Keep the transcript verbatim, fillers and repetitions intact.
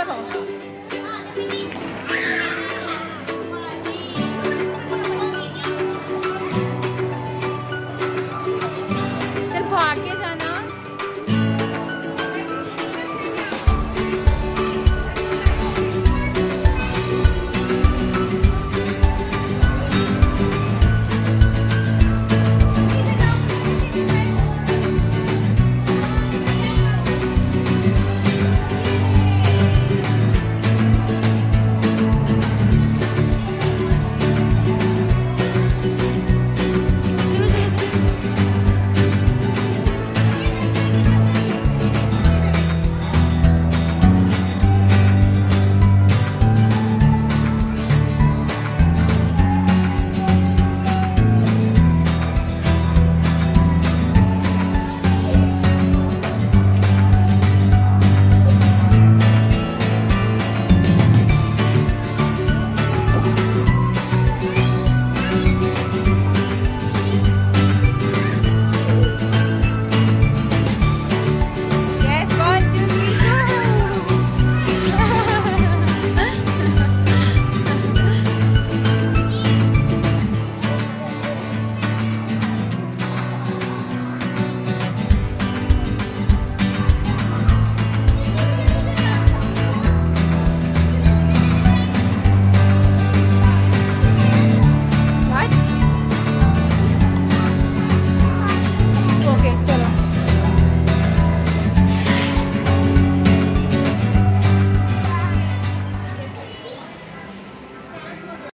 Hospital.